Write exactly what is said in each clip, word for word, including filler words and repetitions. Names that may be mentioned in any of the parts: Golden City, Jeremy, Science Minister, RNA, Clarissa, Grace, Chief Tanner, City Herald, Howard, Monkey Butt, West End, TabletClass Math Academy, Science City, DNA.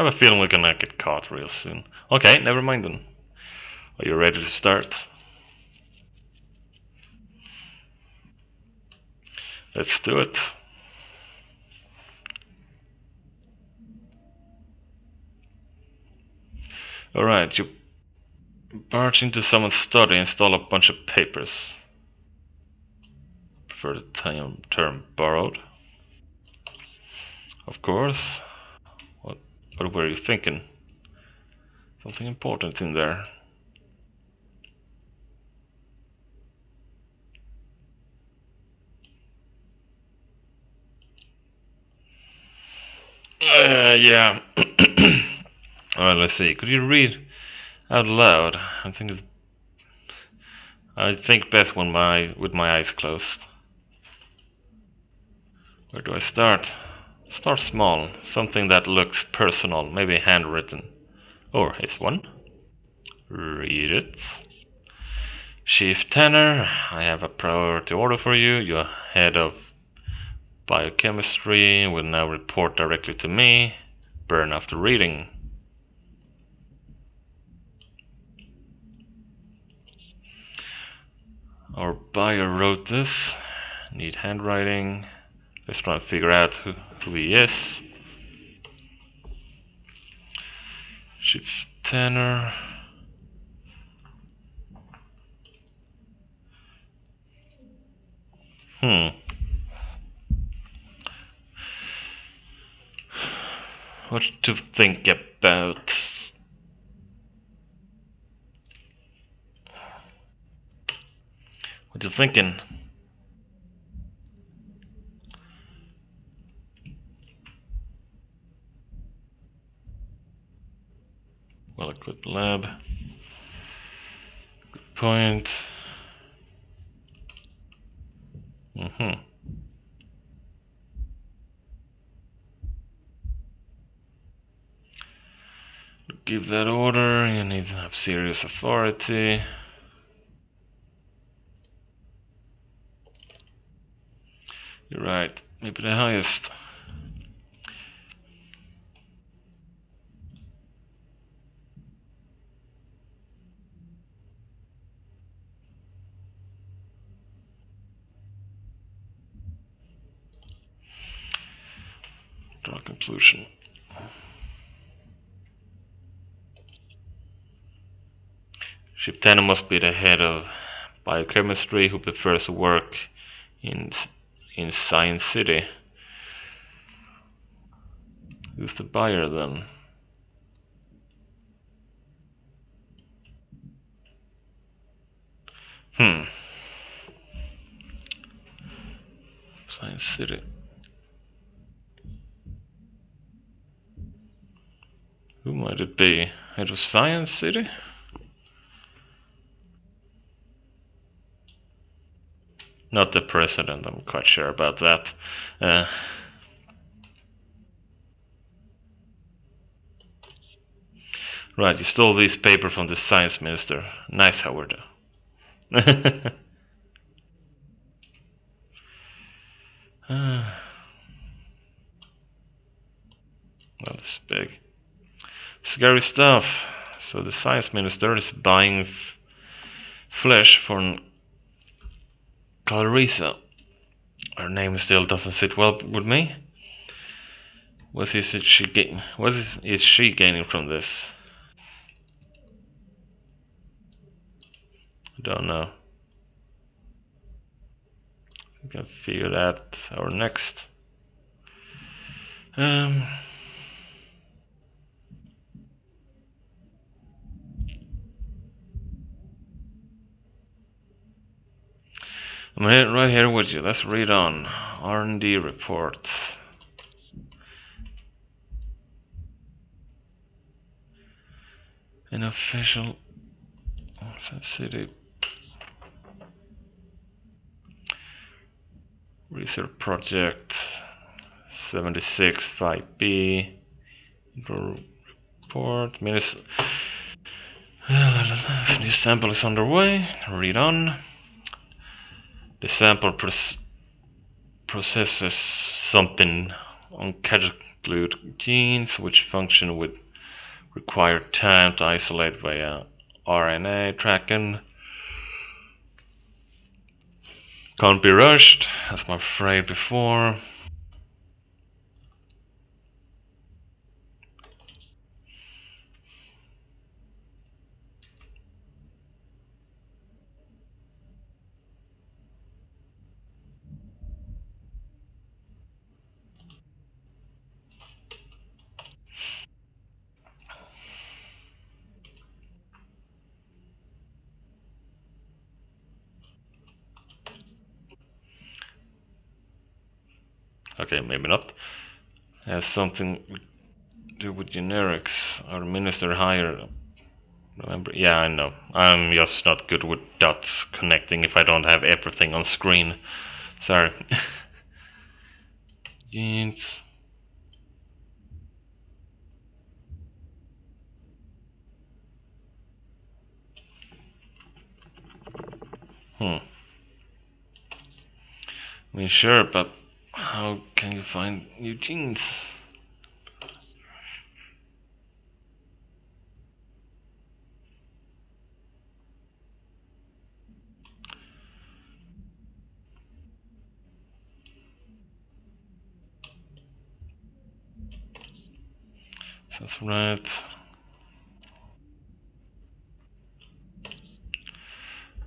I have a feeling we're gonna get caught real soon. Okay, never mind then. Are you ready to start? Let's do it. Alright, you barge into someone's study and steal a bunch of papers. Prefer the term borrowed. Of course. What, what were you thinking? Something important in there. Uh, yeah. Alright, let's see. Could you read out loud? I think it's, I think best when my with my eyes closed. Where do I start? Start small. Something that looks personal, maybe handwritten. Or it's one. Read it. Chief Tanner, I have a priority order for you. You're head of biochemistry will now report directly to me. Burn after reading. Our buyer wrote this. Need handwriting. Let's try and figure out who, who he is. Chief Tanner. Hmm. What to think about? What you thinking? Well equipped lab. Good point. Mm-hmm. Give that order, you need to have serious authority. You're right, maybe the highest. Draw a conclusion. Chief Tanner must be the head of biochemistry who prefers to work in in Science City. Who's the buyer then? Hmm. Science City. Who might it be? Head of Science City? Not the president, I'm quite sure about that. Uh, right, you stole this paper from the Science Minister. Nice, Howard. uh, well, this is big. Scary stuff. So the Science Minister is buying f flesh for an Clarissa. Her name still doesn't sit well with me. What is it she gain? What is, is she gaining from this? I don't know. We can figure that out next. Um. I'm right here with you. Let's read on. R and D report. An official city research project seventy-six five B report. Minus new sample is underway. Read on. The sample processes something uncharacteristic exclude genes which function would require time to isolate via R N A tracking. Can't be rushed, as my phrase before. Okay, maybe not. Has something to do with generics. Our minister higher. Remember? Yeah, I know. I'm just not good with dots connecting if I don't have everything on screen. Sorry. Genes. Hmm. I mean, sure, but how can you find new genes? That's right.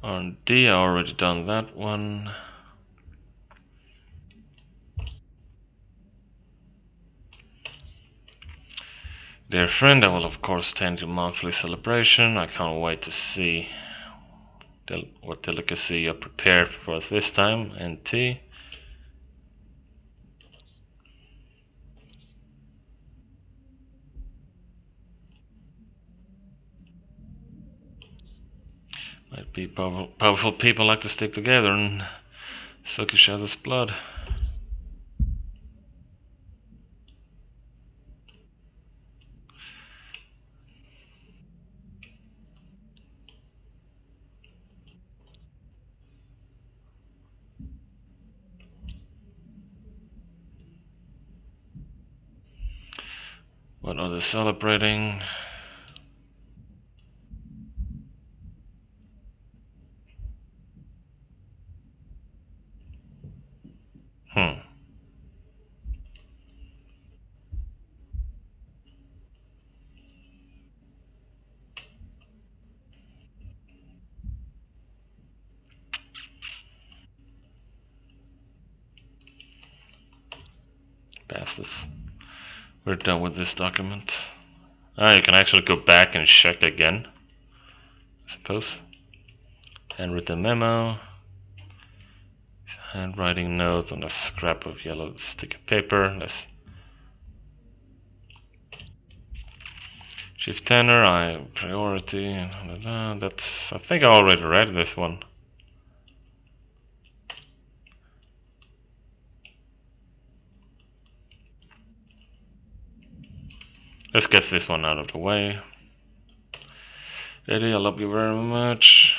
R and D, I already done that one. Dear friend, I will of course attend your monthly celebration. I can't wait to see del what delicacy you prepared for us this time. N T. Might be powerful, powerful people like to stick together and suck each other's blood. What are they celebrating? Hmm. Bastards. We're done with this document. Ah, you can actually go back and check again, I suppose. And read the memo. Handwriting note on a scrap of yellow stick of paper. Yes. Chief Tanner, I priority. Blah, blah, blah. That's. I think I already read this one. Let's get this one out of the way. Daddy, I love you very much.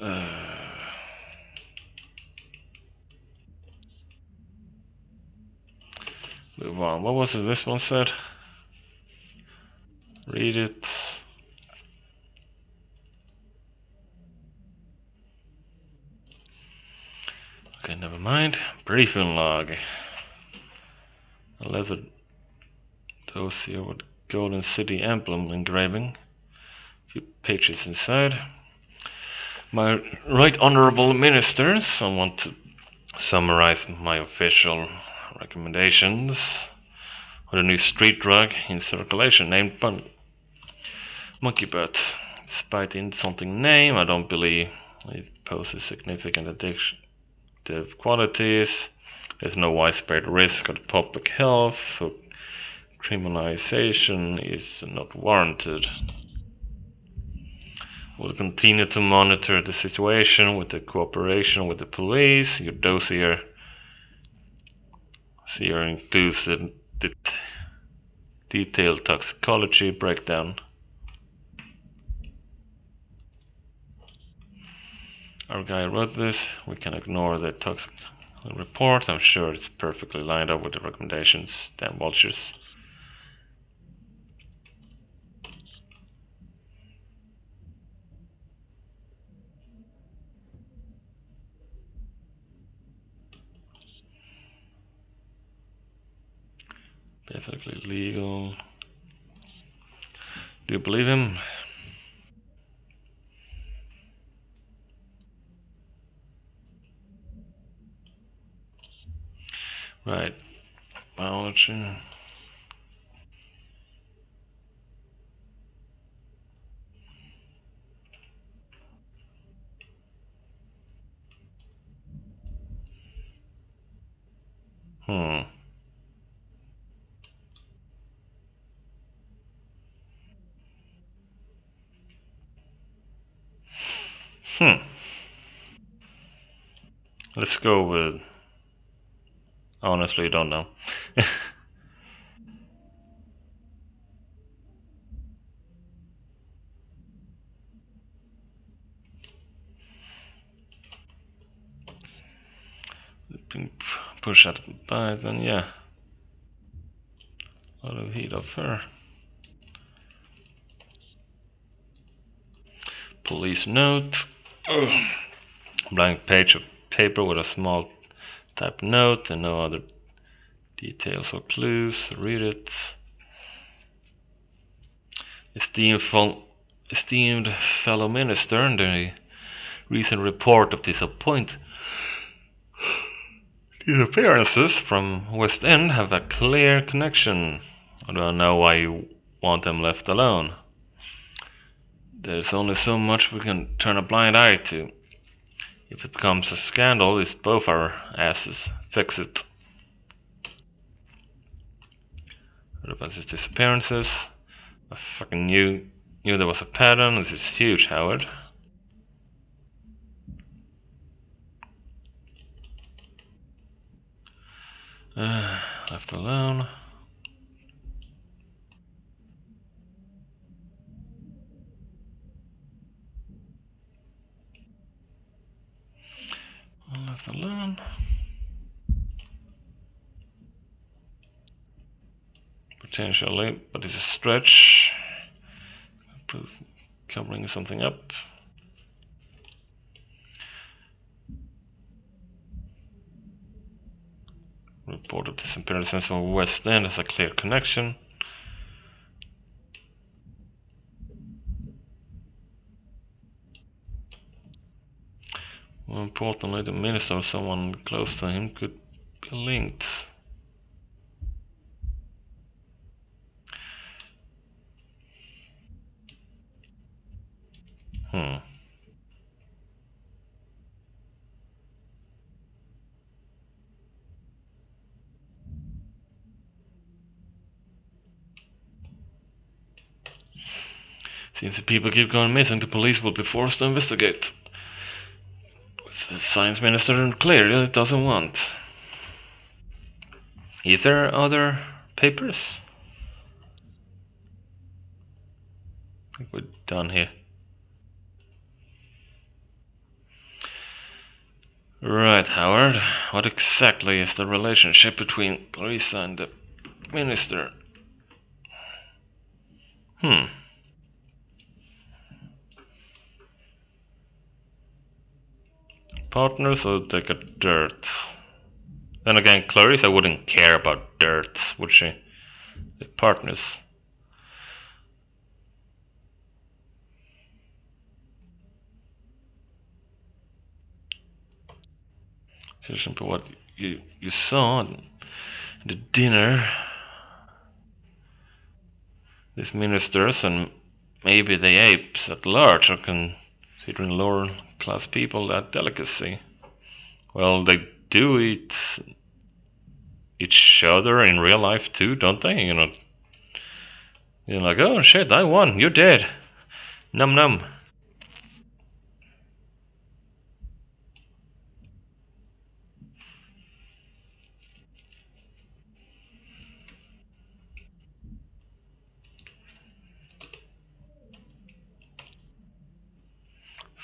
Uh. Move on. What was it this one said? Read it. Okay, never mind. Briefing log. A leather dossier with Golden City emblem engraving. A few pages inside. My right honorable ministers, I want to summarize my official recommendations on a new street drug in circulation named Bun Monkey Butt. Despite the insulting name, I don't believe it poses significant addictive qualities. There's no widespread risk of public health, so criminalization is not warranted. We'll continue to monitor the situation with the cooperation with the police. Your dossier Here includes a det detailed toxicology breakdown. Our guy wrote this. We can ignore the toxic report. I'm sure it's perfectly lined up with the recommendations. Damn vultures. Basically legal. Do you believe him? Right, biology. Hmm. Hmm. Let's go with. Honestly, don't know. Push that by then, yeah. A lot of heat of her. Police note. Blank page of paper with a small type note and no other details or clues. Read it. Esteemed, esteemed fellow minister, in the recent report of disappoint disappearances from West End have a clear connection. I don't know why you want them left alone. There's only so much we can turn a blind eye to. If it becomes a scandal, it's both our asses. Fix it. What about his disappearances? I fucking knew knew there was a pattern. This is huge, Howard. Uh, left alone. Left alone. Potentially, but it's a stretch. Covering something up. Report of disappearances from West End has a clear connection. More importantly, the minister or someone close to him could be linked. Hmm. Since the people keep going missing, the police will be forced to investigate. The Science Minister clearly doesn't want. Is there other papers? I think we're done here. Right, Howard. What exactly is the relationship between Clarissa and the Minister? Hmm. Partners or they got dirt. Then again, Clarissa wouldn't care about dirt, would she? The partners. Judging by what you you saw at the dinner, these ministers and maybe the apes at large are considering lower class people that delicacy. Well, they do eat each other in real life too, don't they? You know, you're like, oh shit, I won, you're dead. Num num.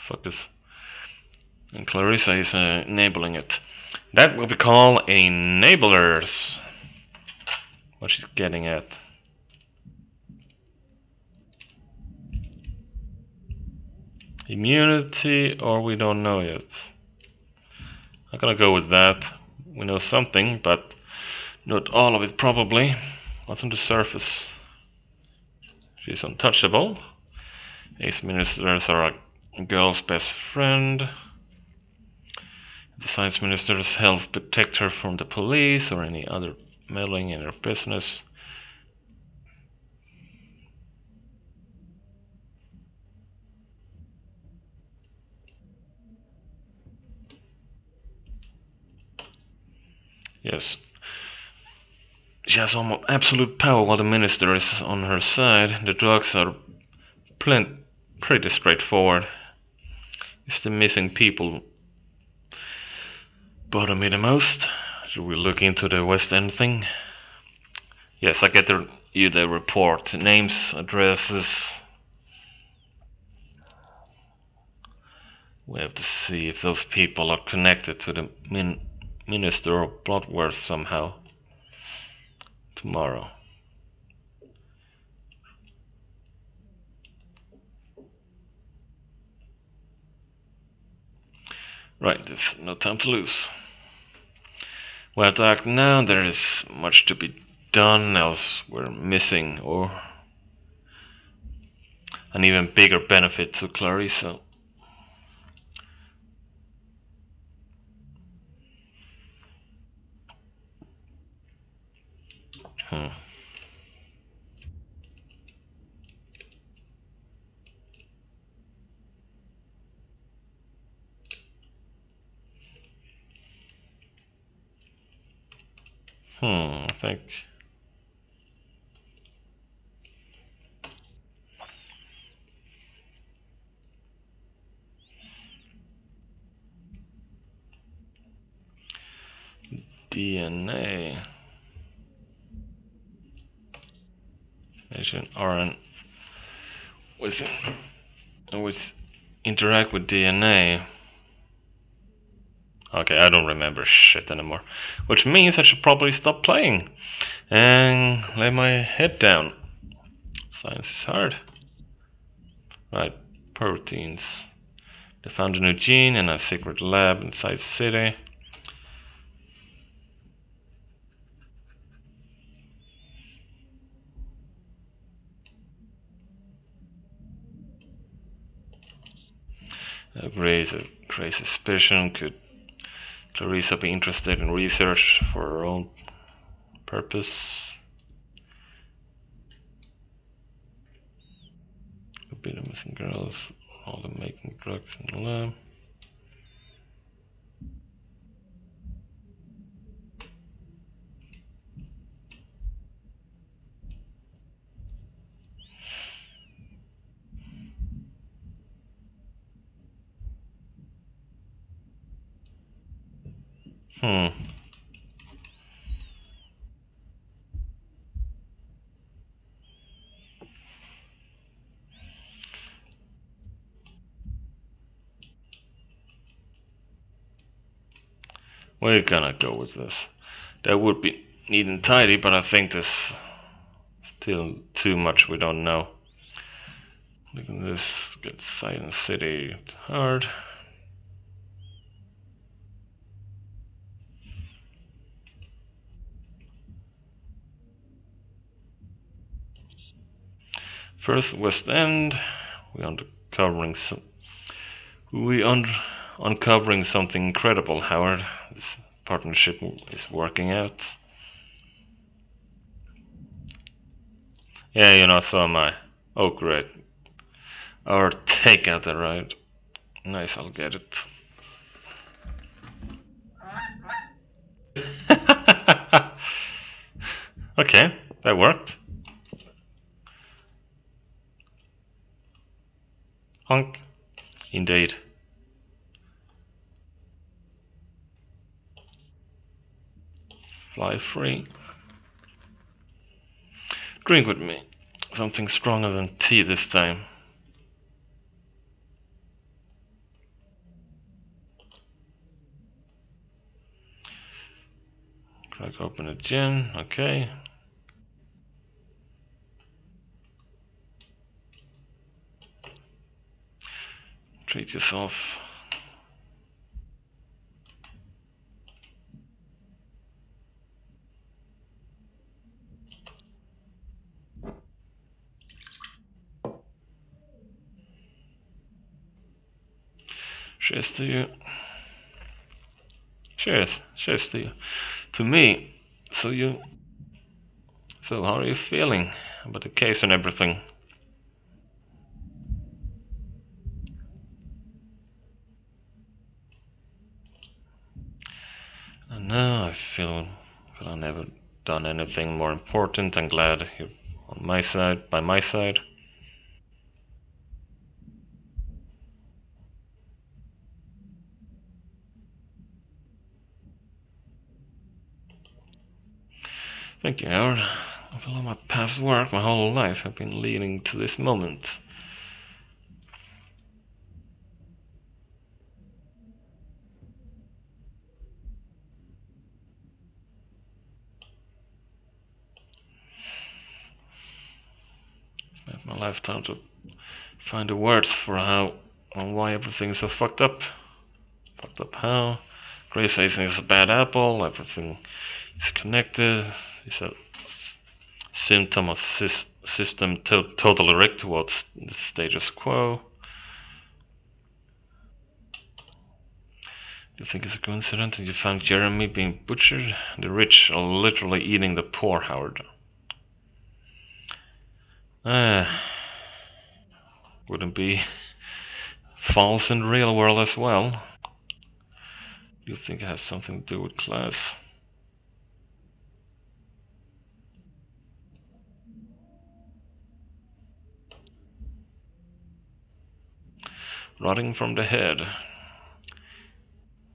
fuck this. And Clarissa is uh, enabling it. That will be called enablers. What she's getting at. Immunity, or we don't know yet. I'm gonna go with that. We know something, but not all of it probably. What's on the surface? She's untouchable. Ace ministers are a girl's best friend. The science ministers help protect her from the police or any other meddling in her business. Yes. She has almost absolute power while the minister is on her side. The drugs are plenty, pretty straightforward. It's the missing people bother me the most. Should we look into the West End thing? Yes, I get the, you the report. Names, addresses. We have to see if those people are connected to the min Minister or Bloodworth somehow. Tomorrow. Right, there's no time to lose. We have to act now. There is much to be done, else we're missing, or an even bigger benefit to Clarissa. Hmm. Hmm, I think. D N A. R N A with, with interact with D N A. Okay, I don't remember shit anymore, which means I should probably stop playing and lay my head down. Science is hard. Right, proteins. They found a new gene in a secret lab in Science City. A great, a great suspicion. Could Clarissa be interested in research for her own purpose? Could be the missing girls, all the making drugs in the lab. Hmm. We're gonna go with this. That would be neat and tidy, but I think there's still too much we don't know. Look at this. Get Science City hard. First, West End. We're uncovering some. We un uncovering something incredible, Howard. This partnership is working out. Yeah, you know, so am I. Oh, great! Our takeout arrived. Nice, I'll get it. Okay, that worked. Indeed. Fly free. Drink with me. Something stronger than tea this time. Click open a gin, okay. Treat yourself. Cheers to you. Cheers. Cheers to you. To me. So you. So how are you feeling about the case and everything? And now I feel that I've never done anything more important. I'm glad you're on my side, by my side. Thank you, Howard. Of all my past work, my whole life, I've been leading to this moment. Spent my lifetime to find the words for how and why everything's so fucked up. Fucked up how? Grace says it's a bad apple, everything is connected. It's a symptom of sy- system to- total erect towards the status quo. Do you think it's a coincidence that you found Jeremy being butchered? The rich are literally eating the poor, Howard. Ah, wouldn't be false in the real world as well. You think I have something to do with class? Rotting from the head.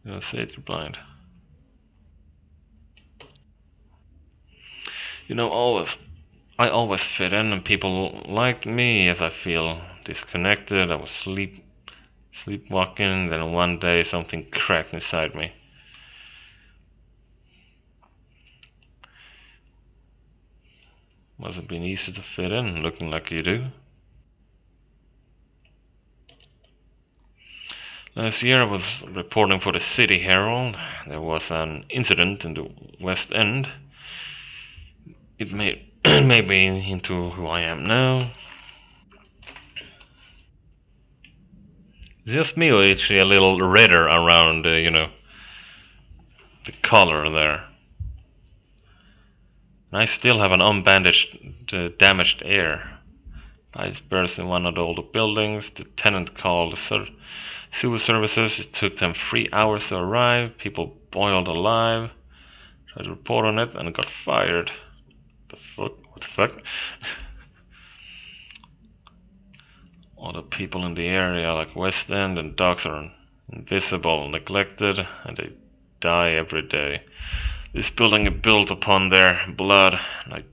Did I say it? You're blind. You know, always, I always fit in, and people liked me. As I feel disconnected, I was sleep. Sleepwalking, then one day something cracked inside me. Must have been easy to fit in, looking like you do. Last year I was reporting for the City Herald. There was an incident in the West End. It made, made me into who I am now. Just me, or actually a little redder around, uh, you know, the collar there. And I still have an unbandaged, uh, damaged ear. I was burst in one of the older buildings. The tenant called the sur sewer services. It took them three hours to arrive. People boiled alive. Tried to report on it and got fired. The fuck? What the fuck? All the people in the area, like West End and dogs, are invisible, neglected, and they die every day. This building is built upon their blood, and I,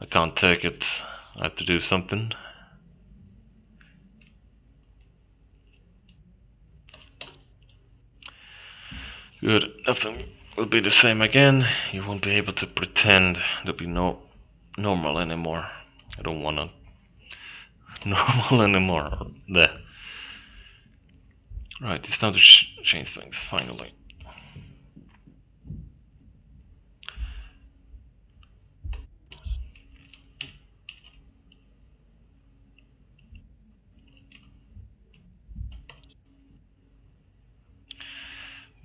I can't take it. I have to do something. Good. Nothing will be the same again. You won't be able to pretend. There'll be no normal anymore. I don't want to. Normal anymore. There. Right, it's time to sh change things, finally.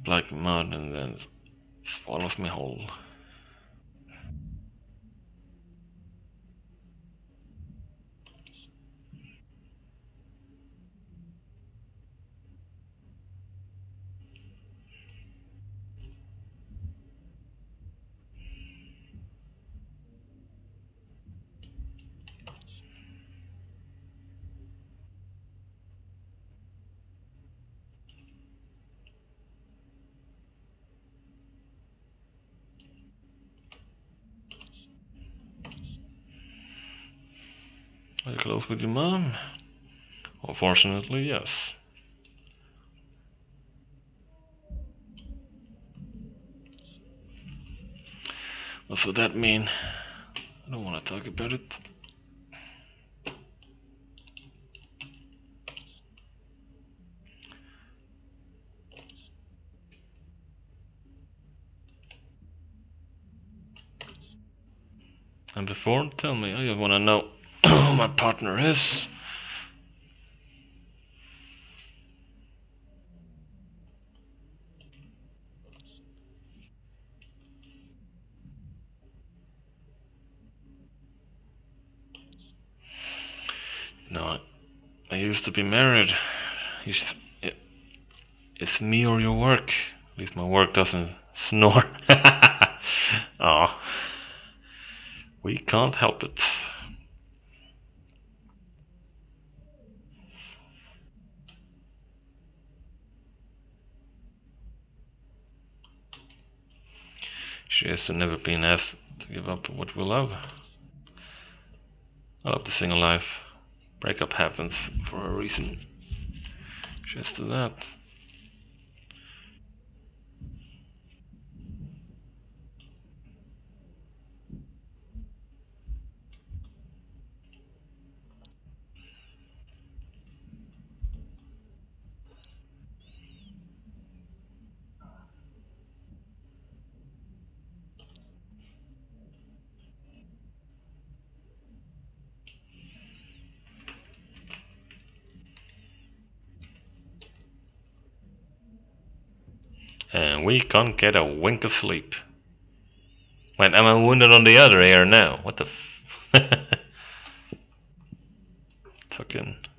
Black mud, and then swallows me whole. Are you close with your mom? Unfortunately, yes. What would that mean? I don't want to talk about it. And before, tell me, I want to know who my partner is. No, I used to be married. It's me or your work. At least my work doesn't snore. Oh. We can't help it. She has never been asked to give up what we love. I love the single life. Breakup happens for a reason. Just to that. And we can't get a wink of sleep. Wait, am I wounded on the other ear now? What the f... Fucking...